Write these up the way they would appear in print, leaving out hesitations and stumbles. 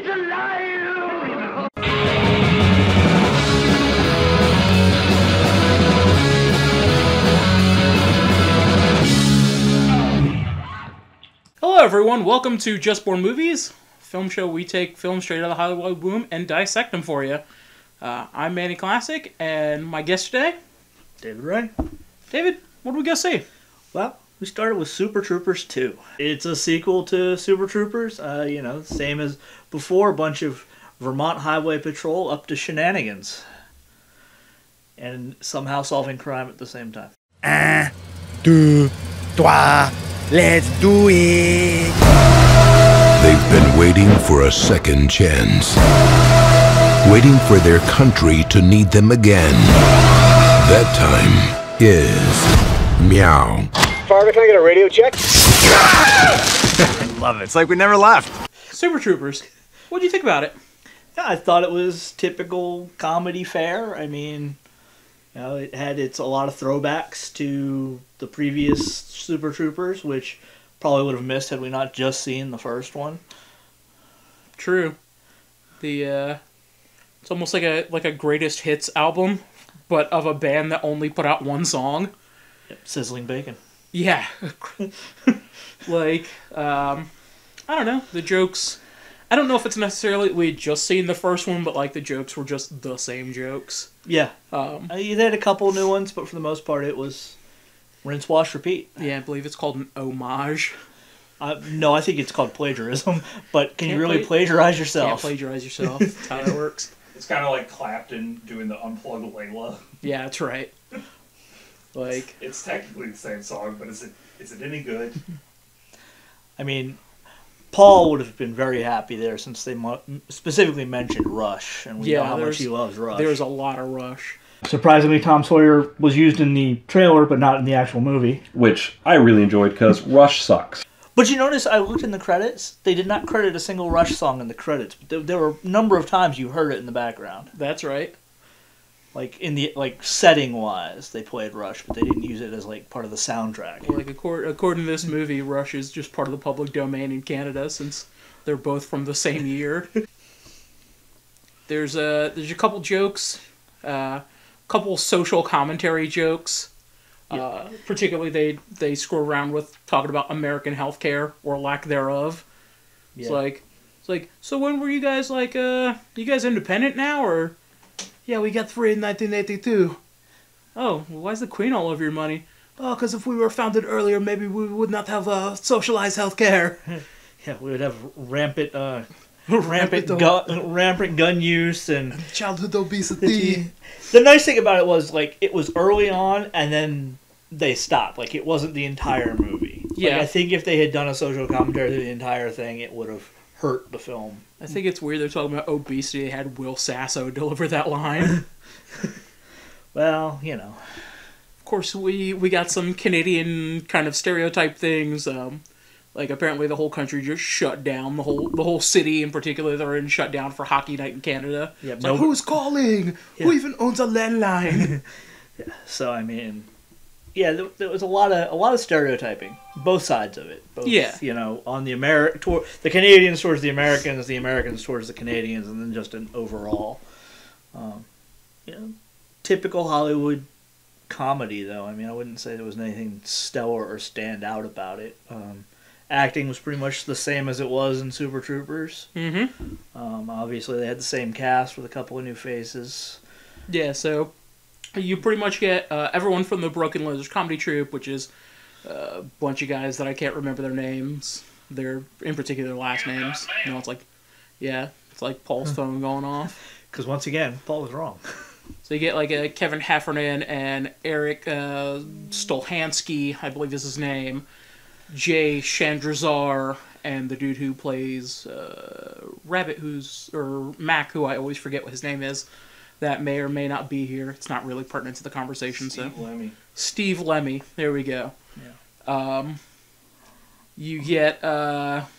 He's alive! Hello everyone, welcome to Just Born Movies, film show we take films straight out of the Hollywood womb and dissect them for you. I'm Manny Classic, and my guest today... David Wray. David, what did we go see? Well, we started with Super Troopers 2. It's a sequel to Super Troopers, you know, same as before, a bunch of Vermont Highway Patrol up to shenanigans. And somehow solving crime at the same time. 1, 2, 3, let's do it! They've been waiting for a second chance. Waiting for their country to need them again. That time is... meow. Farva, can I get a radio check? I love it. It's like we never left. Super Troopers. What do you think about it? Yeah, I thought it was typical comedy fare. I mean, you know, it had a lot of throwbacks to the previous Super Troopers, which probably would have missed had we not just seen the first one. True. The it's almost like a greatest hits album, but of a band that only put out one song. Yep, Sizzling Bacon. Yeah, like, I don't know, the jokes, I don't know if it's necessarily, we had just seen the first one, but like the jokes were just the same jokes. Yeah, they had a couple new ones, but for the most part it was rinse, wash, repeat. Yeah, I believe it's called an homage. No, I think it's called plagiarism, but can you really plagiarize yourself? Can't plagiarize yourself, that's how it works. It's kind of like Clapton doing the Unplugged Layla. Yeah, that's right. Like it's technically the same song, but is it any good? I mean, Paul would have been very happy there since they specifically mentioned Rush, and we know how much he loves Rush. There's a lot of Rush. Surprisingly, Tom Sawyer was used in the trailer, but not in the actual movie. Which I really enjoyed because Rush sucks. But you notice, I looked in the credits, they did not credit a single Rush song in the credits. But there were a number of times you heard it in the background. That's right. Like in the setting wise, they played Rush, but they didn't use it as part of the soundtrack. Well, according to this movie, Rush is just part of the public domain in Canada since they're both from the same year. There's a couple jokes, couple social commentary jokes. Yep. Particularly they screw around with talking about American healthcare or lack thereof. Yeah. It's like so when were you guys you guys independent now or? Yeah, we got free in 1982. Oh, well, why's the Queen all over your money? Oh, because if we were founded earlier, maybe we would not have socialized health care. Yeah, we would have rampant, rampant gun use and childhood obesity. The nice thing about it was it was early on, and then they stopped. It wasn't the entire movie. Yeah, I think if they had done a social commentary through the entire thing, it would have hurt the film. I think it's weird they're talking about obesity. They had Will Sasso deliver that line. Well, you know. Of course, we got some Canadian kind of stereotype things. Apparently the whole country just shut down. The whole city in particular, they're in shutdown for Hockey Night in Canada. Yeah, but who's calling? Yeah. Who even owns a landline? Yeah, so, I mean... Yeah, there was a lot of stereotyping, both sides of it. Both, yeah, you know, on the Canadians towards the Americans towards the Canadians, and then just an overall, you know, typical Hollywood comedy. Though I mean, I wouldn't say there was anything stellar or stand out about it. Acting was pretty much the same as it was in Super Troopers. Mm-hmm. Obviously, they had the same cast with a couple of new faces. Yeah, so. You pretty much get everyone from the Broken Lizard comedy troupe, which is a bunch of guys that I can't remember their names. They're, in particular, last names. You know, it's like Paul's phone going off. Because once again, Paul was wrong. So you get Kevin Heffernan and Eric Stolhansky, I believe is his name, Jay Chandrizar, and the dude who plays Rabbit, or Mac, who I always forget what his name is. That may or may not be here. It's not really pertinent to the conversation. Steve Lemme. There we go. Yeah. You get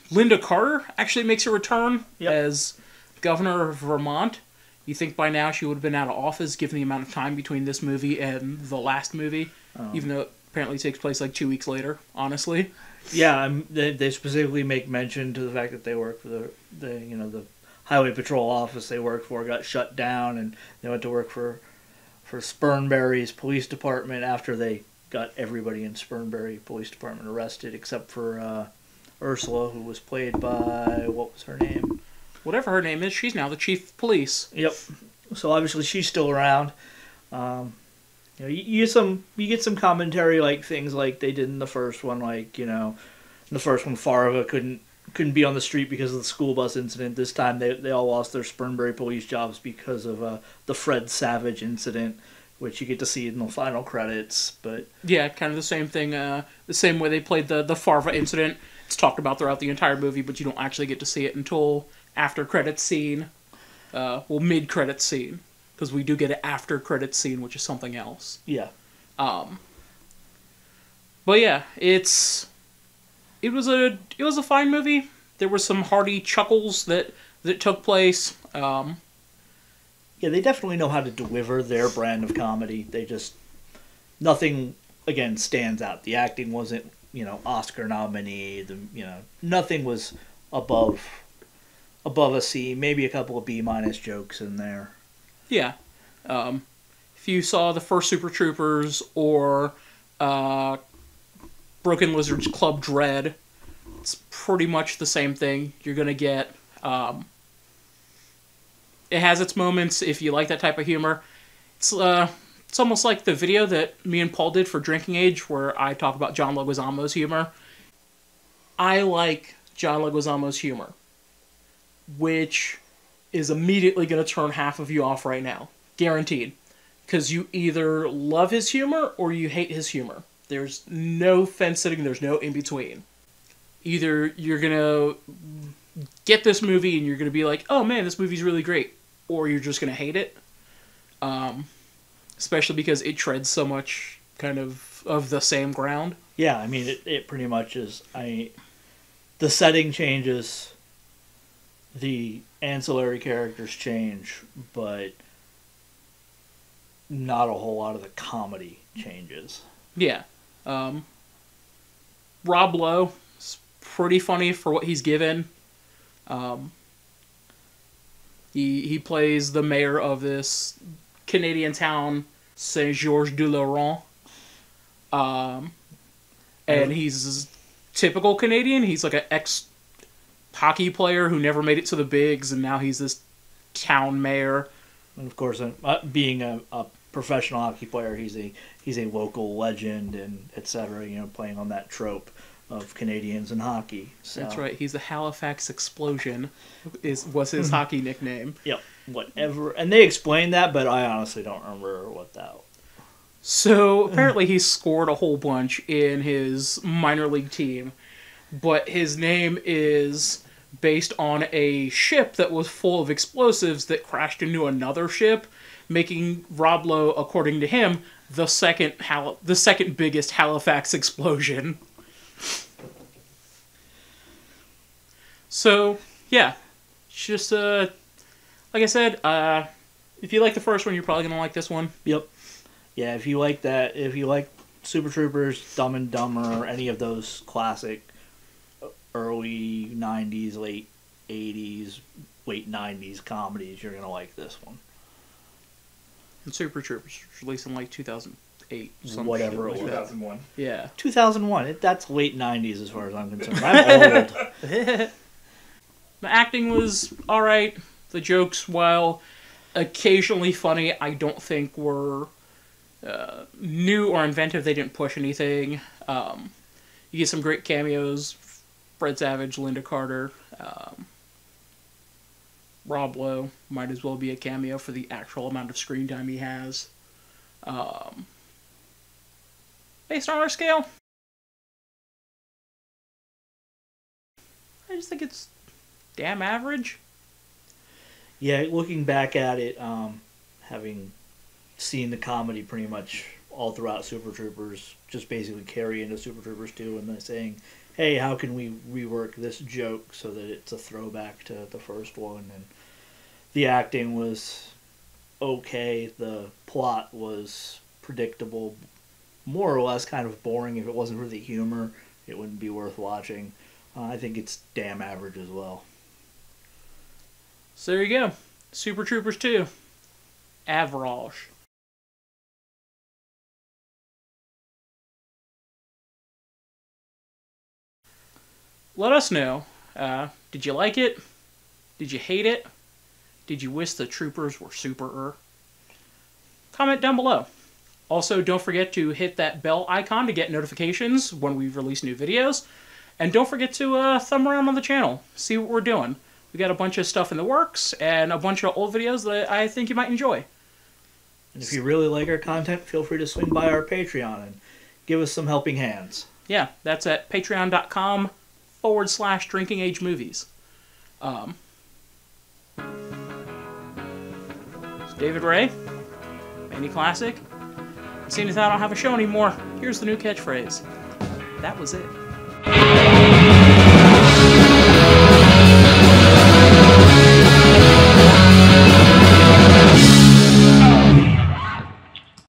Linda Carter actually makes a return as governor of Vermont. You think by now she would have been out of office given the amount of time between this movie and the last movie, even though it apparently takes place 2 weeks later, honestly. Yeah, they specifically make mention to the fact that they work for the highway patrol office they worked for got shut down, and they went to work for Spurbury's police department after they got everybody in Spurbury police department arrested except for Ursula, who was played by, what was her name? Whatever her name is, she's now the chief of police. Yep. So obviously she's still around. You know, you get some commentary, like things like they did in the first one, like, you know, in the first one Farva couldn't be on the street because of the school bus incident. This time they all lost their Spurbury police jobs because of the Fred Savage incident, which you get to see in the final credits. But yeah, kind of the same thing, the same way they played the Farva incident. It's talked about throughout the entire movie, but you don't actually get to see it until after credits scene, well, mid credits scene, because we do get an after credits scene, which is something else. Yeah. But yeah, it was a fine movie. There were some hearty chuckles that took place. Yeah, they definitely know how to deliver their brand of comedy. They just, nothing, again, stands out. The acting wasn't, you know, Oscar nominee. You know, nothing was above a C. Maybe a couple of B- jokes in there. Yeah. If you saw the first Super Troopers or Broken Lizard's Club Dread, it's pretty much the same thing you're going to get. It has its moments if you like that type of humor. It's almost like the video that me and Paul did for Drinking Age, where I talk about John Leguizamo's humor. I like John Leguizamo's humor, which is immediately going to turn half of you off right now. Guaranteed. Because you either love his humor or you hate his humor. There's no fence sitting, there's no in-between. Either you're going to get this movie and you're going to be like, oh man, this movie's really great, or you're just going to hate it. Especially because it treads so much kind of the same ground. Yeah, I mean, it pretty much is. The setting changes, the ancillary characters change, but not a whole lot of the comedy changes. Yeah. Rob Lowe is pretty funny for what he's given. He plays the mayor of this Canadian town, Saint-Georges-de-Laurent. And he's typical Canadian. He's like an ex-hockey player who never made it to the bigs, and now he's this town mayor. And of course, being a professional hockey player, he's a local legend, and etc. You know, playing on that trope of Canadians and hockey. So. That's right. He's the Halifax Explosion was his hockey nickname. Yep. Whatever. And they explained that, but I honestly don't remember what that was. So apparently he scored a whole bunch in his minor league team, but his name is based on a ship that was full of explosives that crashed into another ship, making Rob Lowe, according to him, the second biggest Halifax explosion. So, yeah, it's just, like I said, if you like the first one, you're probably going to like this one. Yep. Yeah, if you like that, if you like Super Troopers, Dumb and Dumber, or any of those classic early 90s, late 80s, late 90s comedies, you're going to like this one. And Super Troopers was released in like 2008. Whatever it was. 2001. Yeah. 2001. That's late 90s as far as I'm concerned. I'm old. The acting was alright. The jokes, while occasionally funny, I don't think were new or inventive. They didn't push anything. You get some great cameos. Fred Savage, Linda Carter, Rob Lowe might as well be a cameo for the actual amount of screen time he has. Based on our scale, I just think it's damn average. Yeah, looking back at it, having seen the comedy pretty much all throughout Super Troopers, just basically carry into Super Troopers 2 and then saying, hey, how can we rework this joke so that it's a throwback to the first one? And the acting was okay. The plot was predictable, more or less kind of boring. If it wasn't for the humor, it wouldn't be worth watching. I think it's damn average as well. So there you go. Super Troopers 2. Average. Let us know. Did you like it? Did you hate it? Did you wish the troopers were superer? Comment down below. Also, don't forget to hit that bell icon to get notifications when we release new videos. And don't forget to thumb around on the channel. See what we're doing. We got a bunch of stuff in the works and a bunch of old videos that I think you might enjoy. And if you really like our content, feel free to swing by our Patreon and give us some helping hands. Yeah, that's at patreon.com/drinkingagemovies. It's David Wray, Manny Classic. Seeing as I don't have a show anymore, here's the new catchphrase. That was it.